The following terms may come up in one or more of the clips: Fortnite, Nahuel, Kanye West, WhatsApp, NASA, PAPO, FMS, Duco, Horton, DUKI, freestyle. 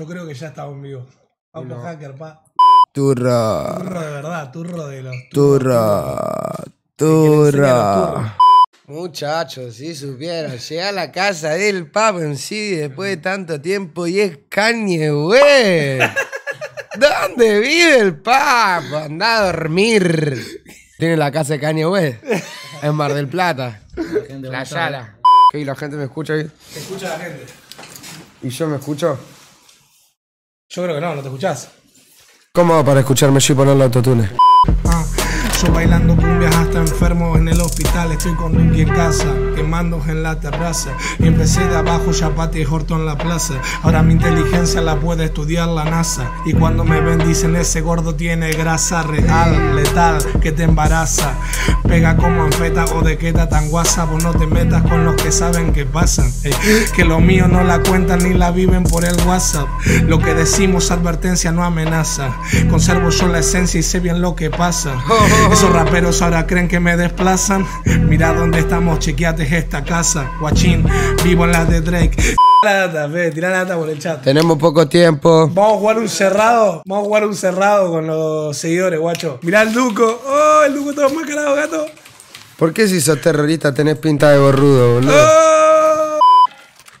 Yo creo que ya estamos vivos. Vamos, no. Hacker, pa. Turra. Turro de verdad, turro de los... Turra. Muchachos, si supieron, llegué a la casa del Papo en sí después de tanto tiempo y es Kanye West. ¿Dónde vive el Papo? Andá a dormir. Tiene la casa de Kanye West en Mar del Plata. La Yala. ¿Y la gente me escucha ahí? Te escucha la gente. ¿Y yo me escucho? Yo creo que no te escuchás. ¿Cómo va para escucharme yo y ponerle autotune? Yo bailando cumbias hasta enfermo en el hospital. Estoy con Duki en casa, quemando en la terraza. Empecé de abajo, Chapati y Horton en la plaza. Ahora mi inteligencia la puede estudiar la NASA. Y cuando me ven dicen ese gordo tiene grasa real, letal, que te embaraza. Pega como en feta o de queta tan guasa. Vos no te metas con los que saben que pasan. Que lo mío no la cuentan ni la viven por el WhatsApp. Lo que decimos advertencia no amenaza. Conservo yo la esencia y sé bien lo que pasa. Esos raperos ahora creen que me desplazan. Mira dónde estamos, chequeate esta casa. Guachín, vivo en la de Drake. Tirá la data por el chat. Tenemos poco tiempo. Vamos a jugar un cerrado. Vamos a jugar un cerrado con los seguidores, guacho. Mirá el Duco. Oh, el Duco todo enmascarado, gato. ¿Por qué si sos terrorista tenés pinta de borrudo, boludo? Oh.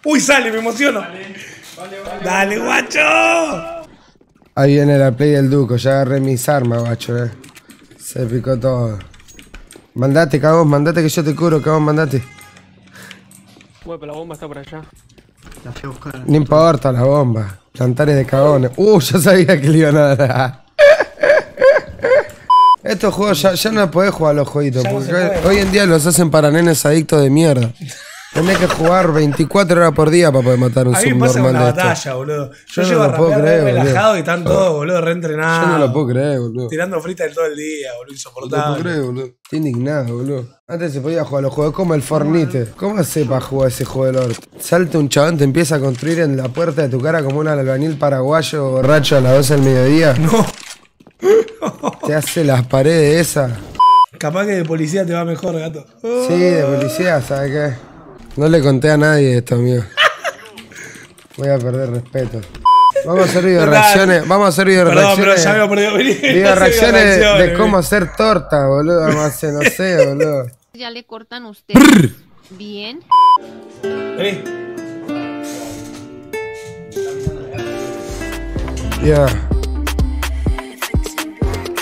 Uy, sale, me emociono. Vale. Dale, guacho. Ahí viene la play del Duco. Ya agarré mis armas, guacho, Se picó todo. Mandate, cagón, mandate que yo te curo, cagón, mandate. Bueno, pero la bomba está por allá. La fui a buscar. No importa la bomba. Plantares de cagones. Yo sabía que le iban a dar. Estos juegos ya no podés jugar los jueguitos. Porque hoy en día los hacen para nenes adictos de mierda. Tenés que jugar 24 horas por día para poder matar un subnormal. A mí me pasa una batalla, boludo. Yo llevo a rapear relajado y están todos, boludo, reentrenados. Yo no lo puedo creer, boludo. Tirando freestyle todo el día, boludo, insoportable. No lo puedo creer, boludo. Estoy indignado, boludo. Antes se podía jugar los juegos como el Fortnite. ¿Cómo hace para jugar ese juego del orto? Salta un chabón, te empieza a construir en la puerta de tu cara como un albañil paraguayo borracho a las 12 del mediodía. No. Te hace las paredes esas. Capaz que de policía te va mejor, gato. Sí, de policía, ¿sabes qué? No le conté a nadie esto, amigo. Voy a perder respeto. Vamos a hacer video reacciones. Vamos a hacer video reacciones. Perdón, pero ya me he perdido. Video reacciones de cómo hacer torta, boludo. No sé, boludo. Ya le cortan ustedes. Bien. Vení. Ya.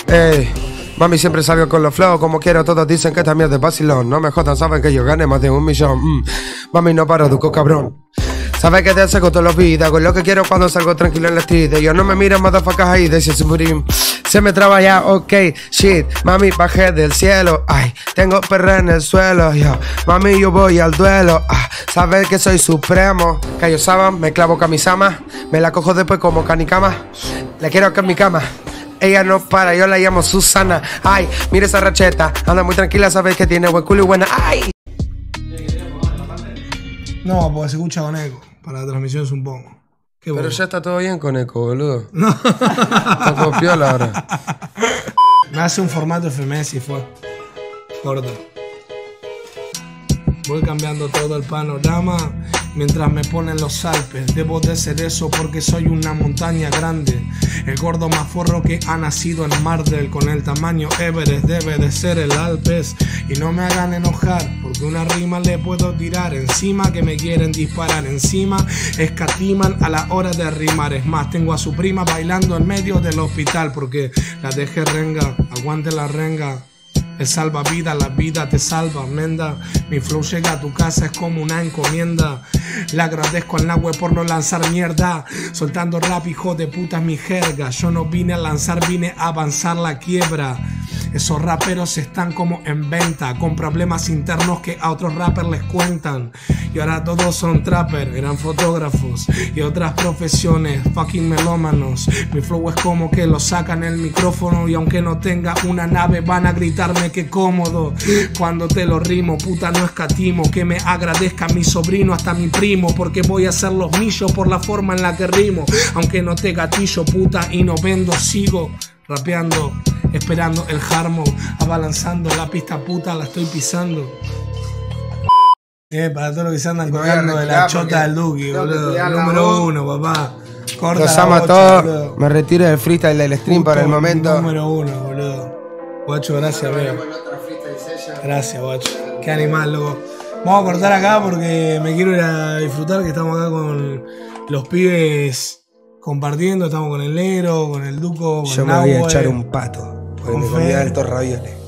Ey. Mami, siempre salgo con los flojos como quiero, todos dicen que esta mierda es vacilón. No me jodan, saben que yo gané más de 1 millón. Mami, no paro, Duco, cabrón. Sabes que te saco todos los vidas, con lo que quiero cuando salgo tranquilo en la street. Yo no me miro, motherfuckers, ahí, de Supreme. Se me traba ya, ok, shit. Mami, bajé del cielo, ay, tengo perra en el suelo, yo. Mami, yo voy al duelo, sabes que soy supremo. Cayo Saban, me clavo camisama, me la cojo después como canicama. La quiero acá en mi cama. Ella no para, yo la llamo Susana. Ay, mira esa racheta. Anda muy tranquila, sabes que tiene buen culo y buena. Ay. No, porque se escucha con eco. Para la transmisión es un poco. Pero bueno, ya está todo bien con eco, boludo. No. Está con piola ahora. Me hace un formato FMS y fue. Corto. Voy cambiando todo el panorama. Mientras me ponen los Alpes, debo de ser eso porque soy una montaña grande. El gordo más forro que ha nacido en Mardel, con el tamaño Everest debe de ser el Alpes. Y no me hagan enojar, porque una rima le puedo tirar encima que me quieren disparar. Encima escatiman a la hora de rimar. Es más, tengo a su prima bailando en medio del hospital porque la dejé renga, aguante la renga. El salvavidas, la vida te salva, menda. Mi flow llega a tu casa, es como una encomienda. Le agradezco al Nahue por no lanzar mierda. Soltando rap, hijo de puta, mi jerga. Yo no vine a lanzar, vine a avanzar la quiebra. Esos raperos están como en venta, con problemas internos que a otros rappers les cuentan. Y ahora todos son trappers, eran fotógrafos y otras profesiones, fucking melómanos. Mi flow es como que lo sacan el micrófono y aunque no tenga una nave van a gritarme que cómodo, cuando te lo rimo, puta no escatimo, que me agradezca a mi sobrino, hasta a mi primo, porque voy a hacer los millos por la forma en la que rimo, aunque no te gatillo, puta, y no vendo, sigo rapeando, esperando el harmo, abalanzando la pista, puta, la estoy pisando. Para todos los que se andan colgando de la chota del Duki, boludo, número 1, papá. Corta los amo a todos. Me retiro del freestyle del stream por el momento. Número uno, boludo. Guacho, gracias, bro. Gracias, guacho. Qué animal, loco. Vamos a cortar acá porque me quiero ir a disfrutar, que estamos acá con los pibes compartiendo. Estamos con el negro, con el Duco, con el Nahuel. Yo me voy a echar un pato. Porque me comí altos ravioles.